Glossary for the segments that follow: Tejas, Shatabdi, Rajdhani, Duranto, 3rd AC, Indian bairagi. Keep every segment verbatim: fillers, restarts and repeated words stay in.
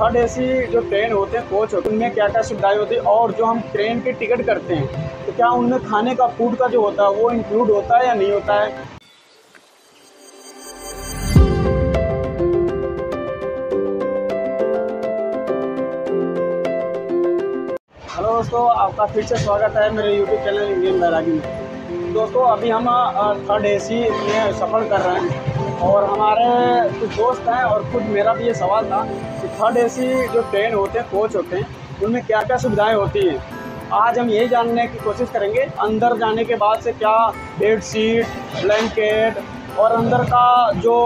Third AC जो train होते हैं कोच होते हैं उनमें क्या क्या सुविधाएं होती है, और जो हम ट्रेन की टिकट करते हैं तो क्या उनमें खाने का फूड का जो होता है वो इंक्लूड होता है या नहीं होता है। हेलो दोस्तों, आपका फिर से स्वागत है मेरे यूट्यूब चैनल इंडियन बैराज में। दोस्तों अभी हम थर्ड एसी में सफ़र कर रहे हैं और हमारे कुछ दोस्त हैं और खुद मेरा भी ये सवाल था कि थर्ड एसी जो ट्रेन होते हैं कोच होते हैं उनमें क्या क्या सुविधाएं होती हैं। आज हम यही जानने की कोशिश करेंगे अंदर जाने के बाद से क्या बेड शीट, ब्लैंकेट और अंदर का जो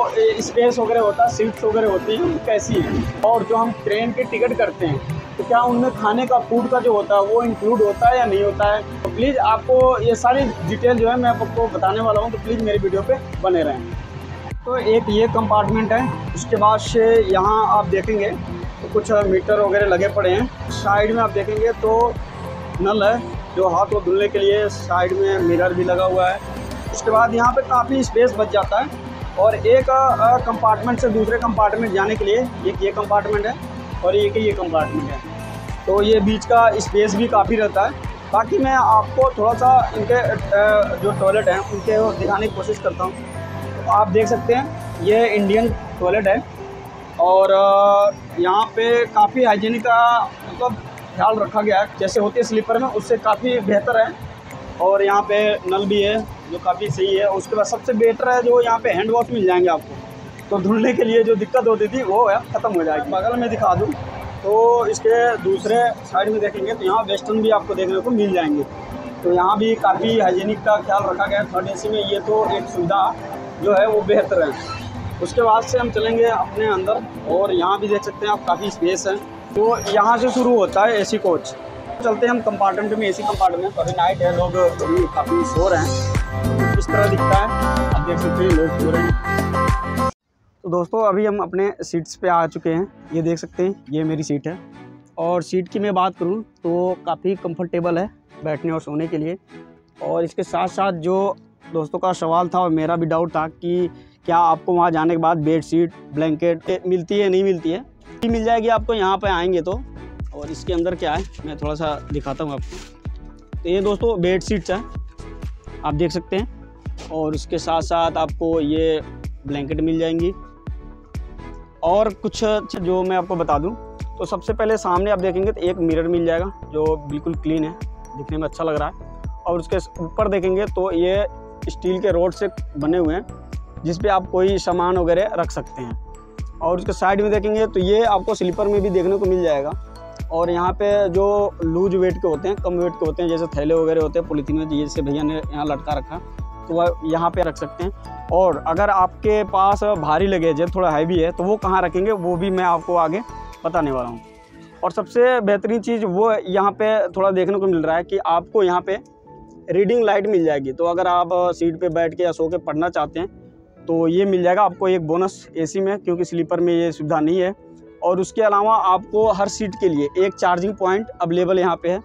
स्पेस वगैरह होता है, सीट्स वगैरह होती हैं कैसी हैं, और जो हम ट्रेन की टिकट करते हैं तो क्या उनमें खाने का फूड का जो होता है वो इंक्लूड होता है या नहीं होता है। तो प्लीज़ आपको ये सारी डिटेल जो है मैं आपको बताने वाला हूँ, तो प्लीज़ मेरी वीडियो पर बने रहें। तो एक ये कंपार्टमेंट है, उसके बाद से यहाँ आप देखेंगे तो कुछ मीटर वगैरह लगे पड़े हैं। साइड में आप देखेंगे तो नल है जो हाथ को धुलने के लिए, साइड में मिरर भी लगा हुआ है। उसके बाद यहाँ पे काफ़ी स्पेस बच जाता है और एक कंपार्टमेंट से दूसरे कंपार्टमेंट जाने के लिए एक ये कंपार्टमेंट है और एक ये कंपार्टमेंट है, तो ये बीच का स्पेस भी काफ़ी रहता है। बाकी मैं आपको थोड़ा सा इनके जो टॉयलेट हैं उनके दिखाने की कोशिश करता हूँ। आप देख सकते हैं ये इंडियन टॉयलेट है और यहाँ पे काफ़ी हाइजीनिक का मतलब ख्याल रखा गया है, जैसे होती है स्लीपर में उससे काफ़ी बेहतर है। और यहाँ पे नल भी है जो काफ़ी सही है। उसके बाद सबसे बेहतर है जो यहाँ पे हैंड वॉश मिल जाएंगे आपको, तो धुलने के लिए जो दिक्कत होती थी वो है ख़त्म हो जाएगी। बगल में दिखा दूँ तो इसके दूसरे साइड में देखेंगे तो यहाँ वेस्टर्न भी आपको देखने को मिल जाएंगे, तो यहाँ भी काफ़ी हाइजीनिक का ख्याल रखा गया है। थर्ड एसी में ये तो एक सुविधा जो है वो बेहतर है। उसके बाद से हम चलेंगे अपने अंदर और यहाँ भी देख सकते हैं आप काफ़ी स्पेस है। तो यहाँ से शुरू होता है एसी कोच। चलते हैं हम कंपार्टमेंट में, एसी कंपार्टमेंट। अभी नाइट है, लोग अभी काफ़ी सो रहे हैं, इस तरह दिखता है, आप देख सकते हैं लोग सो रहे हैं। तो दोस्तों अभी हम अपने सीट्स पे आ चुके हैं, ये देख सकते हैं ये मेरी सीट है। और सीट की मैं बात करूँ तो काफ़ी कम्फर्टेबल है बैठने और सोने के लिए। और इसके साथ साथ जो दोस्तों का सवाल था और मेरा भी डाउट था कि क्या आपको वहाँ जाने के बाद बेड शीट, ब्लैंकेट मिलती है नहीं मिलती है, मिल जाएगी आपको यहाँ पे आएंगे तो। और इसके अंदर क्या है मैं थोड़ा सा दिखाता हूँ आपको। तो ये दोस्तों बेड शीट्स हैं, आप देख सकते हैं, और उसके साथ साथ आपको ये ब्लैंकेट मिल जाएंगी। और कुछ जो मैं आपको बता दूँ तो सबसे पहले सामने आप देखेंगे तो एक मिरर मिल जाएगा जो बिल्कुल क्लीन है, दिखने में अच्छा लग रहा है। और उसके ऊपर देखेंगे तो ये स्टील के रोड से बने हुए हैं जिस पे आप कोई सामान वगैरह रख सकते हैं। और उसके साइड में देखेंगे तो ये आपको स्लीपर में भी देखने को मिल जाएगा। और यहाँ पे जो लूज वेट के होते हैं, कम वेट के होते हैं, जैसे थैले वगैरह होते हैं पॉलीथीन में, जैसे भैया ने यहाँ लटका रखा तो वह यहाँ पे रख सकते हैं। और अगर आपके पास भारी लगेज है, थोड़ा हैवी है, तो वो कहाँ रखेंगे वो भी मैं आपको आगे बताने वाला हूँ। और सबसे बेहतरीन चीज़ वो यहाँ पर थोड़ा देखने को मिल रहा है कि आपको यहाँ पर रीडिंग लाइट मिल जाएगी, तो अगर आप सीट पे बैठ के या सो के पढ़ना चाहते हैं तो ये मिल जाएगा आपको एक बोनस एसी में, क्योंकि स्लीपर में ये सुविधा नहीं है। और उसके अलावा आपको हर सीट के लिए एक चार्जिंग पॉइंट अवेलेबल यहाँ पे है।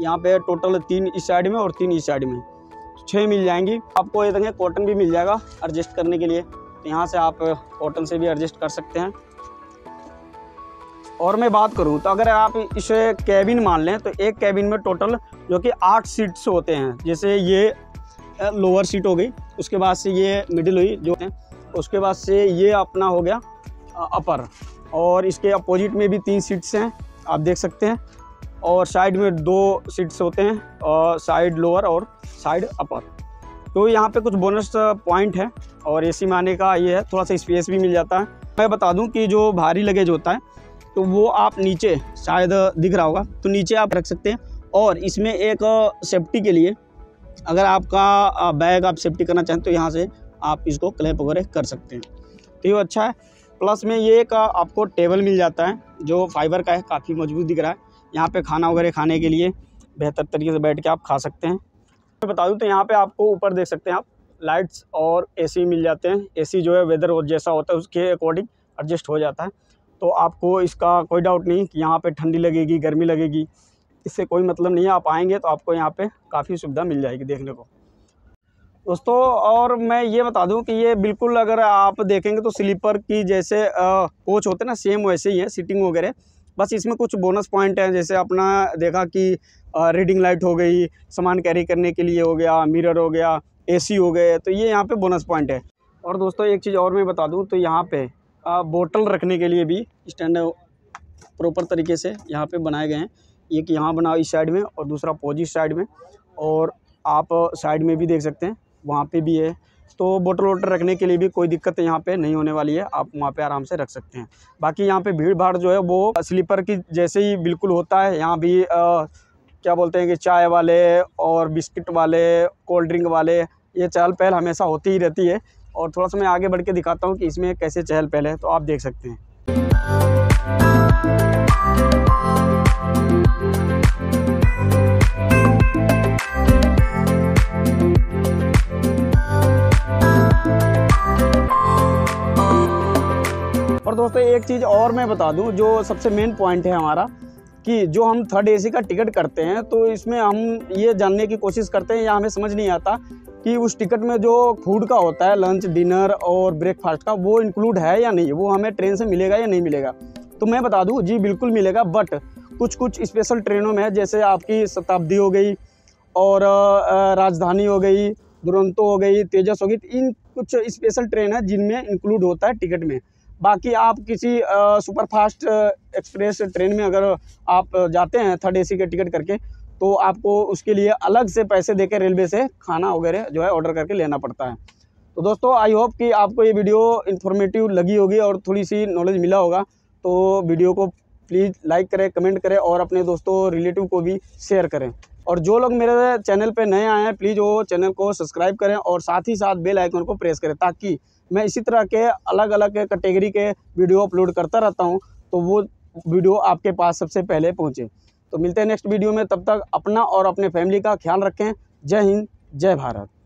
यहाँ पे टोटल तीन इस साइड में और तीन इस साइड में, छः मिल जाएंगी आपको। ये देखें कॉटन भी मिल जाएगा एडजस्ट करने के लिए, तो यहाँ से आप कॉटन से भी एडजस्ट कर सकते हैं। और मैं बात करूं तो अगर आप इसे कैबिन मान लें तो एक कैबिन में टोटल जो कि आठ सीट्स होते हैं, जैसे ये लोअर सीट हो गई, उसके बाद से ये मिडिल हुई जो है, उसके बाद से ये अपना हो गया अपर, और इसके अपोजिट में भी तीन सीट्स हैं आप देख सकते हैं, और साइड में दो सीट्स होते हैं, और साइड लोअर और साइड अपर। तो यहाँ पे कुछ बोनस पॉइंट है और एसी में आने का ये है, थोड़ा सा स्पेस भी मिल जाता है। मैं बता दूँ कि जो भारी लगेज होता है तो वो आप नीचे, शायद दिख रहा होगा, तो नीचे आप रख सकते हैं। और इसमें एक सेफ्टी के लिए अगर आपका बैग आप सेफ्टी करना चाहें तो यहाँ से आप इसको क्लैप वगैरह कर सकते हैं, तो ये अच्छा है। प्लस में ये एक आपको टेबल मिल जाता है जो फाइबर का है, काफ़ी मजबूत दिख रहा है। यहाँ पे खाना वगैरह खाने के लिए बेहतर तरीके से बैठ के आप खा सकते हैं। मैं बता दूँ तो यहाँ पर आपको ऊपर देख सकते हैं आप लाइट्स और ए सी मिल जाते हैं। ए सी जो है वेदर जैसा होता है उसके अकॉर्डिंग एडजस्ट हो जाता है, तो आपको इसका कोई डाउट नहीं कि यहाँ पे ठंडी लगेगी, गर्मी लगेगी, इससे कोई मतलब नहीं है। आप आएंगे तो आपको यहाँ पे काफ़ी सुविधा मिल जाएगी देखने को। दोस्तों। और मैं ये बता दूं कि ये बिल्कुल अगर आप देखेंगे तो स्लीपर की जैसे कोच होते हैं ना, सेम वैसे ही है सीटिंग वगैरह, बस इसमें कुछ बोनस पॉइंट हैं। जैसे अपना देखा कि रीडिंग लाइट हो गई, सामान कैरी करने के लिए हो गया, मिरर हो गया, एसी हो गए, तो ये यहाँ पे बोनस पॉइंट है। और दोस्तों एक चीज़ और मैं बता दूं तो यहाँ पे आ, बोतल रखने के लिए भी स्टैंड प्रॉपर तरीके से यहाँ पे बनाए गए हैं। एक यहाँ बना इस साइड में और दूसरा अपोजिट साइड में, और आप साइड में भी देख सकते हैं वहाँ पे भी है। तो बोतल वोटल रखने के लिए भी कोई दिक्कत यहाँ पे नहीं होने वाली है, आप वहाँ पे आराम से रख सकते हैं। बाकी यहाँ पे भीड़ भाड़ जो है वो स्लीपर की जैसे ही बिल्कुल होता है। यहाँ भी आ, क्या बोलते हैं कि चाय वाले और बिस्किट वाले, कोल्ड ड्रिंक वाले, ये चहल पहल हमेशा होती ही रहती है। और थोड़ा सा मैं आगे बढ़ के दिखाता हूँ कि इसमें कैसे चहल पहल है, तो आप देख सकते हैं। और दोस्तों एक चीज़ और मैं बता दूँ, जो सबसे मेन पॉइंट है हमारा, कि जो हम थर्ड एसी का टिकट करते हैं तो इसमें हम ये जानने की कोशिश करते हैं या हमें समझ नहीं आता कि उस टिकट में जो फूड का होता है, लंच, डिनर और ब्रेकफास्ट का, वो इंक्लूड है या नहीं, वो हमें ट्रेन से मिलेगा या नहीं मिलेगा। तो मैं बता दूं, जी बिल्कुल मिलेगा, बट कुछ कुछ स्पेशल ट्रेनों में है, जैसे आपकी शताब्दी हो गई और राजधानी हो गई, दुरंतो हो गई, तेजस हो गई, इन कुछ स्पेशल ट्रेन है जिनमें इंक्लूड होता है टिकट में। बाकी आप किसी सुपरफास्ट एक्सप्रेस ट्रेन में अगर आप जाते हैं थर्ड एसी के टिकट करके, तो आपको उसके लिए अलग से पैसे देकर रेलवे से खाना वगैरह जो है ऑर्डर करके लेना पड़ता है। तो दोस्तों आई होप कि आपको ये वीडियो इन्फॉर्मेटिव लगी होगी और थोड़ी सी नॉलेज मिला होगा। तो वीडियो को प्लीज़ लाइक करें, कमेंट करें और अपने दोस्तों रिलेटिव को भी शेयर करें। और जो लोग मेरे चैनल पर नए आए हैं प्लीज़ वो चैनल को सब्सक्राइब करें और साथ ही साथ बेल आइकन को प्रेस करें, ताकि मैं इसी तरह के अलग अलग कैटेगरी के वीडियो अपलोड करता रहता हूं, तो वो वीडियो आपके पास सबसे पहले पहुंचे। तो मिलते हैं नेक्स्ट वीडियो में, तब तक अपना और अपने फैमिली का ख्याल रखें। जय हिंद, जय भारत।